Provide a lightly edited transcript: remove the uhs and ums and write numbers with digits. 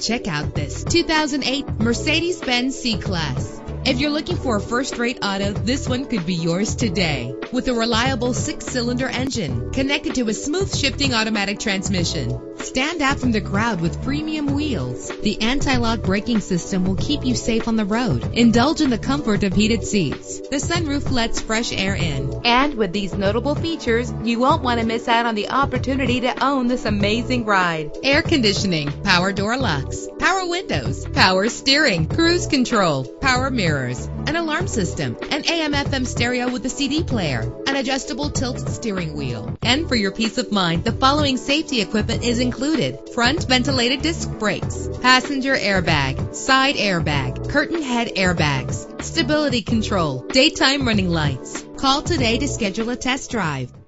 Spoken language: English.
Check out this 2008 Mercedes-Benz C-Class. If you're looking for a first-rate auto, this one could be yours today. With a reliable 6-cylinder engine connected to a smooth shifting automatic transmission. Stand out from the crowd with premium wheels. The anti-lock braking system will keep you safe on the road. Indulge in the comfort of heated seats. The sunroof lets fresh air in. And with these notable features, you won't want to miss out on the opportunity to own this amazing ride. Air conditioning, power door locks, power windows, power steering, cruise control, power mirrors, an alarm system, an AM/FM stereo with a CD player, an adjustable tilt steering wheel. And for your peace of mind, the following safety equipment is included: front ventilated disc brakes, passenger airbag, side airbag, curtain head airbags, stability control, daytime running lights. Call today to schedule a test drive.